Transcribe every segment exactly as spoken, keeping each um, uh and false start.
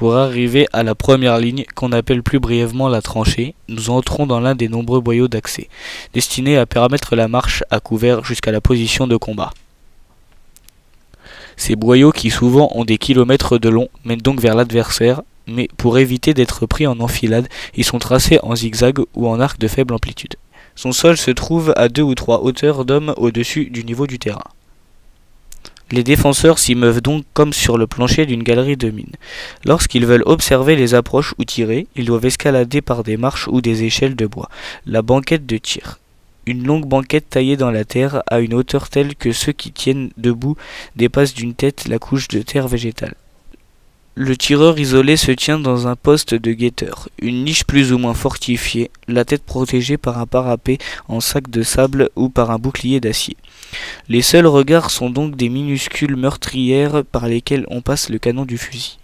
Pour arriver à la première ligne, qu'on appelle plus brièvement la tranchée, nous entrons dans l'un des nombreux boyaux d'accès, destinés à permettre la marche à couvert jusqu'à la position de combat. Ces boyaux, qui souvent ont des kilomètres de long, mènent donc vers l'adversaire, mais pour éviter d'être pris en enfilade, ils sont tracés en zigzag ou en arc de faible amplitude. Son sol se trouve à deux ou trois hauteurs d'hommes au-dessus du niveau du terrain. Les défenseurs s'y meuvent donc comme sur le plancher d'une galerie de mines. Lorsqu'ils veulent observer les approches ou tirer, ils doivent escalader par des marches ou des échelles de bois. La banquette de tir. Une longue banquette taillée dans la terre à une hauteur telle que ceux qui tiennent debout dépassent d'une tête la couche de terre végétale. Le tireur isolé se tient dans un poste de guetteur, une niche plus ou moins fortifiée, la tête protégée par un parapet en sac de sable ou par un bouclier d'acier. Les seuls regards sont donc des minuscules meurtrières par lesquelles on passe le canon du fusil.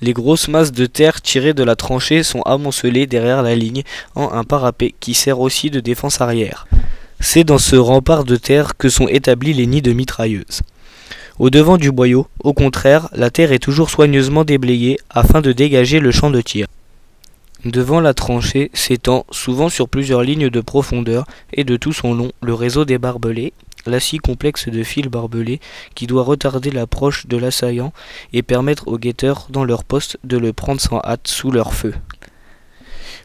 Les grosses masses de terre tirées de la tranchée sont amoncelées derrière la ligne en un parapet qui sert aussi de défense arrière. C'est dans ce rempart de terre que sont établis les nids de mitrailleuses. Au-devant du boyau, au contraire, la terre est toujours soigneusement déblayée afin de dégager le champ de tir. Devant la tranchée s'étend, souvent sur plusieurs lignes de profondeur et de tout son long, le réseau des barbelés, la scie complexe de fils barbelés qui doit retarder l'approche de l'assaillant et permettre aux guetteurs dans leur poste de le prendre sans hâte sous leur feu.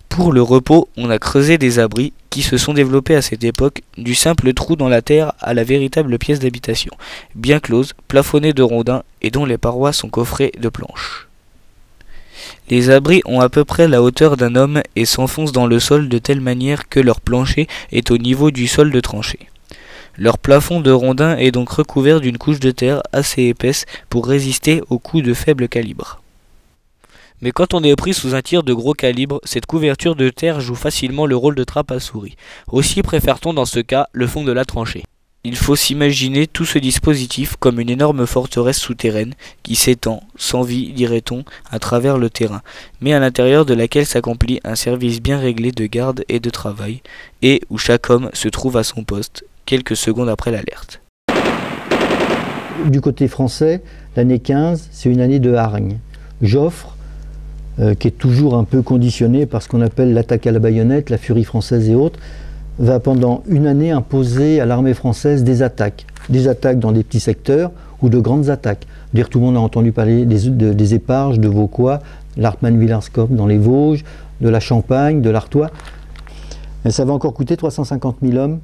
Pour le repos, on a creusé des abris qui se sont développés à cette époque, du simple trou dans la terre à la véritable pièce d'habitation, bien close, plafonnée de rondins et dont les parois sont coffrées de planches. Les abris ont à peu près la hauteur d'un homme et s'enfoncent dans le sol de telle manière que leur plancher est au niveau du sol de tranchée. Leur plafond de rondins est donc recouvert d'une couche de terre assez épaisse pour résister aux coups de faible calibre. Mais quand on est pris sous un tir de gros calibre, cette couverture de terre joue facilement le rôle de trappe à souris. Aussi préfère-t-on dans ce cas le fond de la tranchée. Il faut s'imaginer tout ce dispositif comme une énorme forteresse souterraine qui s'étend, sans vie dirait-on, à travers le terrain, mais à l'intérieur de laquelle s'accomplit un service bien réglé de garde et de travail, et où chaque homme se trouve à son poste, quelques secondes après l'alerte. Du côté français, l'année quinze, c'est une année de hargne. Joffre, Euh, qui est toujours un peu conditionné par ce qu'on appelle l'attaque à la baïonnette, la furie française et autres, va pendant une année imposer à l'armée française des attaques. Des attaques dans des petits secteurs ou de grandes attaques. Dire, tout le monde a entendu parler des, de, des Eparges, de Vauquois, l'Artman-Villarscope dans les Vosges, de la Champagne, de l'Artois. Mais ça va encore coûter trois cent cinquante mille hommes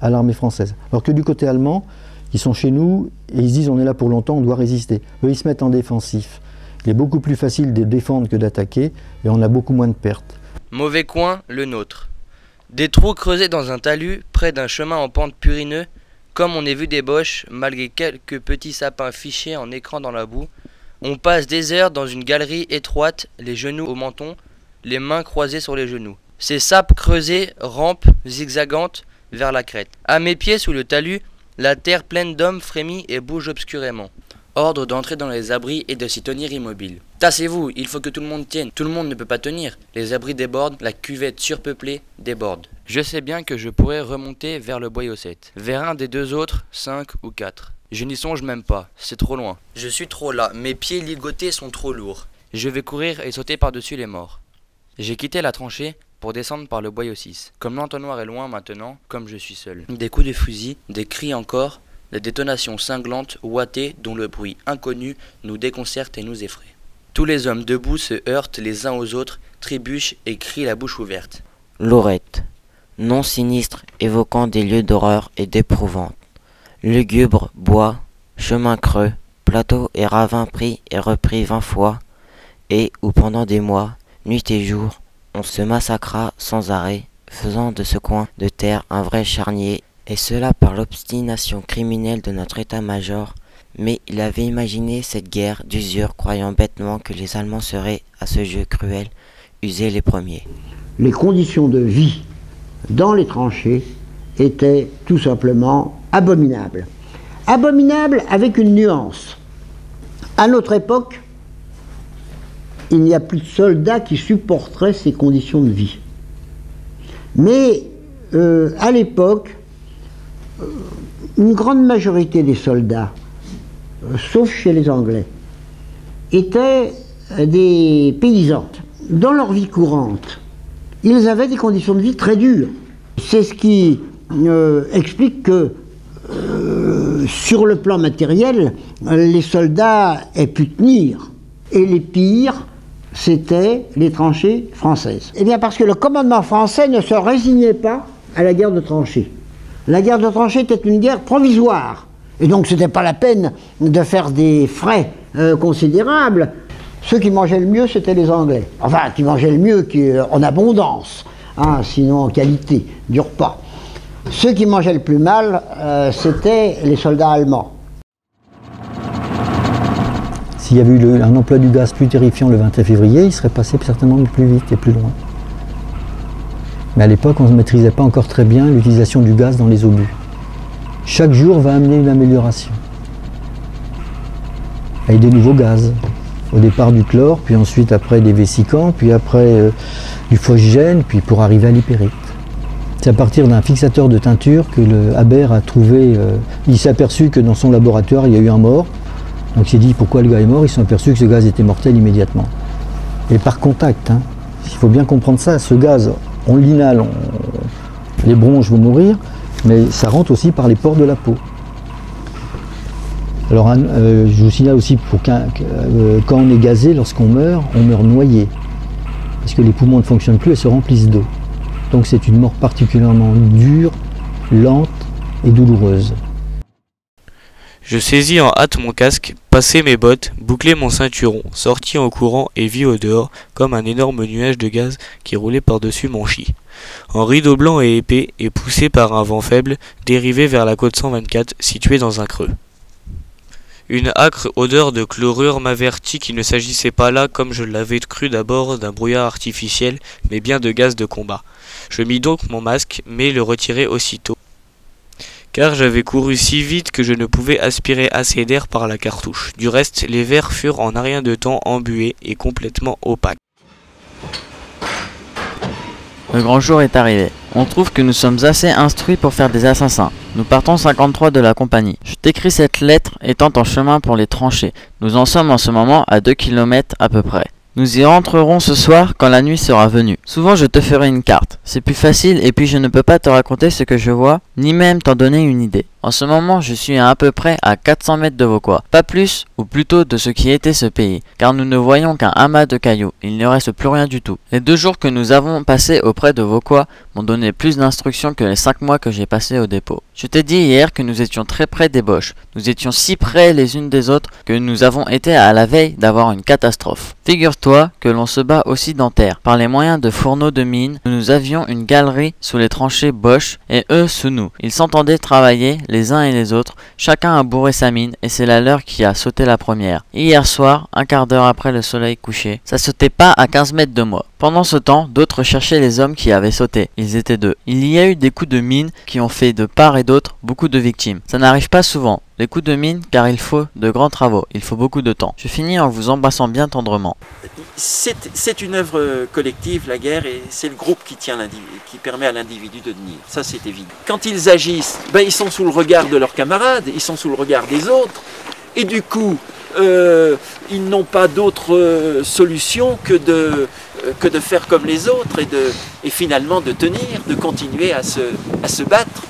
à l'armée française. Alors que du côté allemand, ils sont chez nous et ils disent on est là pour longtemps, on doit résister. Eux, ils se mettent en défensif. Il est beaucoup plus facile de défendre que d'attaquer et on a beaucoup moins de pertes. Mauvais coin, le nôtre. Des trous creusés dans un talus, près d'un chemin en pente purineux, comme on a vu des boches, malgré quelques petits sapins fichés en écran dans la boue, on passe des heures dans une galerie étroite, les genoux au menton, les mains croisées sur les genoux. Ces sapes creusées rampent, zigzagantes, vers la crête. À mes pieds, sous le talus, la terre pleine d'hommes frémit et bouge obscurément. Ordre d'entrer dans les abris et de s'y tenir immobile. Tassez-vous, il faut que tout le monde tienne. Tout le monde ne peut pas tenir. Les abris débordent, la cuvette surpeuplée déborde. Je sais bien que je pourrais remonter vers le boyau sept, vers un des deux autres, cinq ou quatre. Je n'y songe même pas, c'est trop loin. Je suis trop là, mes pieds ligotés sont trop lourds. Je vais courir et sauter par-dessus les morts. J'ai quitté la tranchée pour descendre par le boyau six. Comme l'entonnoir est loin maintenant, comme je suis seul. Des coups de fusil, des cris encore, des détonations cinglantes, ouatées, dont le bruit inconnu nous déconcerte et nous effraie. Tous les hommes debout se heurtent les uns aux autres, trébuchent et crient la bouche ouverte. Lorette, nom sinistre évoquant des lieux d'horreur et d'éprouvante. Lugubre, bois, chemin creux, plateaux et ravins pris et repris vingt fois, et où pendant des mois, nuit et jour, on se massacra sans arrêt, faisant de ce coin de terre un vrai charnier. Et cela par l'obstination criminelle de notre état-major, mais il avait imaginé cette guerre d'usure, croyant bêtement que les Allemands seraient, à ce jeu cruel, usés les premiers. Les conditions de vie dans les tranchées étaient tout simplement abominables. Abominables avec une nuance. À notre époque, il n'y a plus de soldats qui supporteraient ces conditions de vie. Mais euh, à l'époque, une grande majorité des soldats, euh, sauf chez les Anglais, étaient des paysans. Dans leur vie courante, ils avaient des conditions de vie très dures. C'est ce qui euh, explique que, euh, sur le plan matériel, les soldats aient pu tenir. Et les pires, c'était les tranchées françaises. Eh bien parce que le commandement français ne se résignait pas à la guerre de tranchées. La guerre de tranchées était une guerre provisoire. Et donc ce n'était pas la peine de faire des frais euh, considérables. Ceux qui mangeaient le mieux, c'était les Anglais. Enfin, qui mangeaient le mieux qui, euh, en abondance, hein, sinon en qualité du repas. Ceux qui mangeaient le plus mal, euh, c'était les soldats allemands. S'il y avait eu le, un emploi du gaz plus terrifiant le vingt-et-un février, il serait passé certainement plus vite et plus loin. Mais à l'époque, on ne maîtrisait pas encore très bien l'utilisation du gaz dans les obus. Chaque jour va amener une amélioration. Avec des nouveaux gaz. Au départ du chlore, puis ensuite après des vesicants, puis après euh, du phosgène, puis pour arriver à l'hypérite. C'est à partir d'un fixateur de teinture que le Haber a trouvé... Euh, il s'est aperçu que dans son laboratoire, il y a eu un mort. Donc il s'est dit pourquoi le gars est mort, ils se sont aperçus que ce gaz était mortel immédiatement. Et par contact, hein. Il faut bien comprendre ça, ce gaz, on l'inhale, on... les bronches vont mourir, mais ça rentre aussi par les pores de la peau. Alors euh, je vous signale aussi pour qu'un, euh, quand on est gazé, lorsqu'on meurt, on meurt noyé. Parce que les poumons ne fonctionnent plus et se remplissent d'eau. Donc c'est une mort particulièrement dure, lente et douloureuse. Je saisis en hâte mon casque, passai mes bottes, bouclai mon ceinturon, sortis en courant et vis au dehors comme un énorme nuage de gaz qui roulait par-dessus Monchy. En rideau blanc et épais et poussé par un vent faible, dérivé vers la côte cent vingt-quatre située dans un creux. Une âcre odeur de chlorure m'avertit qu'il ne s'agissait pas là, comme je l'avais cru d'abord, d'un brouillard artificiel, mais bien de gaz de combat. Je mis donc mon masque, mais le retirai aussitôt, car j'avais couru si vite que je ne pouvais aspirer assez d'air par la cartouche. Du reste, les verres furent en un rien de temps embués et complètement opaques. Le grand jour est arrivé. On trouve que nous sommes assez instruits pour faire des assassins. Nous partons cinquante-trois de la compagnie. Je t'écris cette lettre étant en chemin pour les tranchées. Nous en sommes en ce moment à deux kilomètres à peu près. Nous y rentrerons ce soir quand la nuit sera venue. Souvent je te ferai une carte. C'est plus facile et puis je ne peux pas te raconter ce que je vois, ni même t'en donner une idée. En ce moment je suis à, à peu près à quatre cents mètres de Vauquois. Pas plus, ou plutôt de ce qui était ce pays, car nous ne voyons qu'un amas de cailloux. Il ne reste plus rien du tout. Les deux jours que nous avons passés auprès de Vauquois m'ont donné plus d'instructions que les cinq mois que j'ai passés au dépôt. Je t'ai dit hier que nous étions très près des Boches. Nous étions si près les unes des autres que nous avons été à la veille d'avoir une catastrophe. Figure-toi que l'on se bat aussi dans terre. Par les moyens de fourneaux de mines, nous avions une galerie sous les tranchées Boches et eux sous nous. Ils s'entendaient travailler les uns et les autres, chacun a bourré sa mine et c'est la leur qui a sauté la première. Hier soir, un quart d'heure après le soleil couché, ça sautait pas à quinze mètres de moi. Pendant ce temps, d'autres cherchaient les hommes qui avaient sauté. Ils étaient deux. Il y a eu des coups de mine qui ont fait de part et d'autre beaucoup de victimes. Ça n'arrive pas souvent, les coups de mine, car il faut de grands travaux, il faut beaucoup de temps. Je finis en vous embrassant bien tendrement. C'est une œuvre collective, la guerre, et c'est le groupe qui, tient qui permet à l'individu de tenir. Ça, c'est évident. Quand ils agissent, ben, ils sont sous le regard de leurs camarades, ils sont sous le regard des autres, et du coup, euh, ils n'ont pas d'autre euh, solution que de, euh, que de faire comme les autres, et, de, et finalement de tenir, de continuer à se, à se battre.